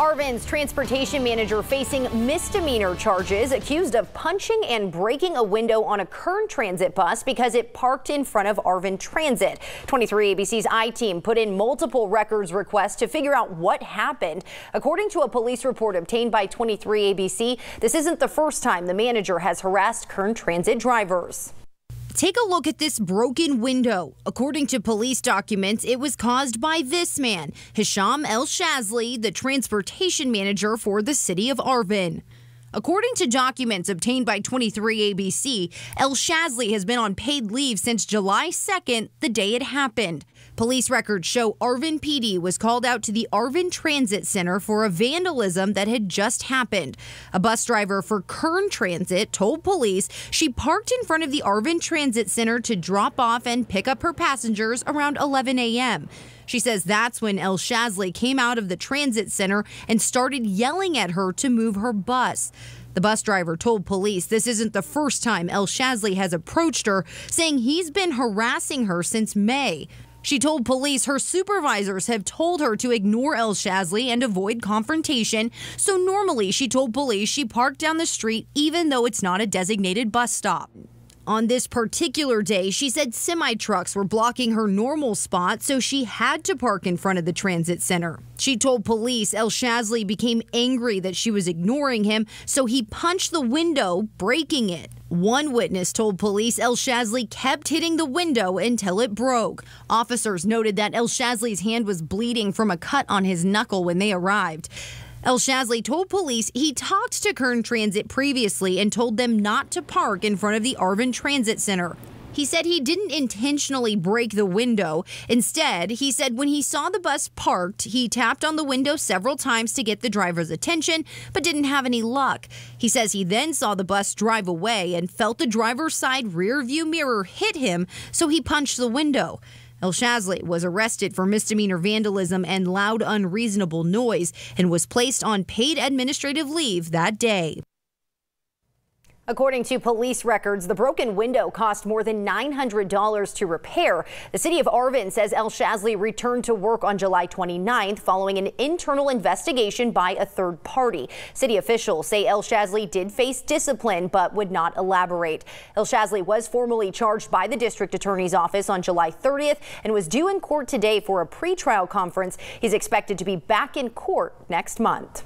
Arvin's transportation manager facing misdemeanor charges, accused of punching and breaking a window on a Kern Transit bus because it parked in front of Arvin Transit. 23ABC's I-Team put in multiple records requests to figure out what happened. According to a police report obtained by 23ABC, this isn't the first time the manager has harassed Kern Transit drivers. Take a look at this broken window. According to police documents, it was caused by this man, Hesham Elshazly, the transportation manager for the city of Arvin. According to documents obtained by 23ABC, Elshazly has been on paid leave since July 2nd, the day it happened. Police records show Arvin PD was called out to the Arvin Transit Center for a vandalism that had just happened. A bus driver for Kern Transit told police she parked in front of the Arvin Transit Center to drop off and pick up her passengers around 11 a.m. She says that's when Elshazly came out of the transit center and started yelling at her to move her bus. The bus driver told police this isn't the first time Elshazly has approached her, saying he's been harassing her since May. She told police her supervisors have told her to ignore Elshazly and avoid confrontation, so normally she told police she parked down the street even though it's not a designated bus stop. On this particular day, she said semi-trucks were blocking her normal spot, so she had to park in front of the transit center. She told police Elshazly became angry that she was ignoring him, so he punched the window, breaking it. One witness told police Elshazly kept hitting the window until it broke. Officers noted that Elshazly's hand was bleeding from a cut on his knuckle when they arrived. Elshazly told police he talked to Kern Transit previously and told them not to park in front of the Arvin Transit Center. He said he didn't intentionally break the window. Instead, he said when he saw the bus parked, he tapped on the window several times to get the driver's attention, but didn't have any luck. He says he then saw the bus drive away and felt the driver's side rear view mirror hit him, so he punched the window. Elshazly was arrested for misdemeanor vandalism and loud, unreasonable noise and was placed on paid administrative leave that day. According to police records, the broken window cost more than $900 to repair. The city of Arvin says Elshazly returned to work on July 29th following an internal investigation by a third party. City officials say Elshazly did face discipline but would not elaborate. Elshazly was formally charged by the district attorney's office on July 30th and was due in court today for a pretrial conference. He's expected to be back in court next month.